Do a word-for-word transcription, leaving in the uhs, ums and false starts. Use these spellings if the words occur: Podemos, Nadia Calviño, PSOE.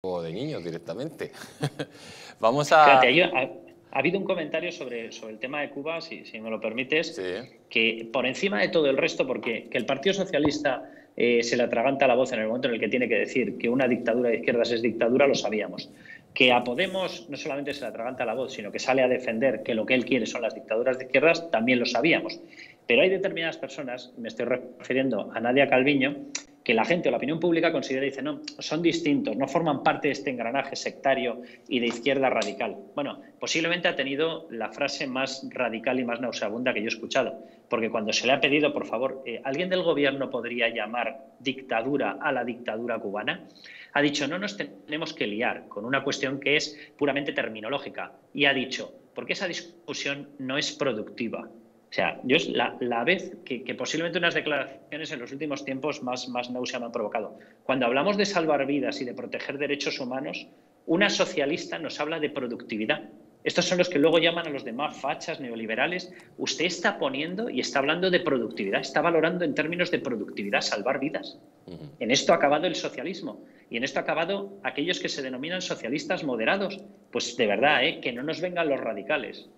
O de niños directamente. Vamos a... Fíjate, yo, ha, ha habido un comentario sobre, sobre el tema de Cuba, si, si me lo permites, sí. Que por encima de todo el resto, porque que el Partido Socialista eh, se le atraganta la voz en el momento en el que tiene que decir que una dictadura de izquierdas es dictadura, lo sabíamos. Que a Podemos no solamente se le atraganta la voz, sino que sale a defender que lo que él quiere son las dictaduras de izquierdas, también lo sabíamos. Pero hay determinadas personas, me estoy refiriendo a Nadia Calviño, que la gente o la opinión pública considera y dice no, son distintos, no forman parte de este engranaje sectario y de izquierda radical. Bueno, posiblemente ha tenido la frase más radical y más nauseabunda que yo he escuchado, porque cuando se le ha pedido, por favor, eh, ¿alguien del gobierno podría llamar dictadura a la dictadura cubana? Ha dicho, no nos tenemos que liar con una cuestión que es puramente terminológica. Y ha dicho, porque esa discusión no es productiva. O sea, yo es la, la vez que, que posiblemente unas declaraciones en los últimos tiempos más, más náusea me han provocado. Cuando hablamos de salvar vidas y de proteger derechos humanos, una socialista nos habla de productividad. Estos son los que luego llaman a los demás fachas neoliberales. Usted está poniendo y está hablando de productividad, está valorando en términos de productividad salvar vidas. Uh-huh. En esto ha acabado el socialismo y en esto ha acabado aquellos que se denominan socialistas moderados. Pues de verdad, ¿eh? Que no nos vengan los radicales.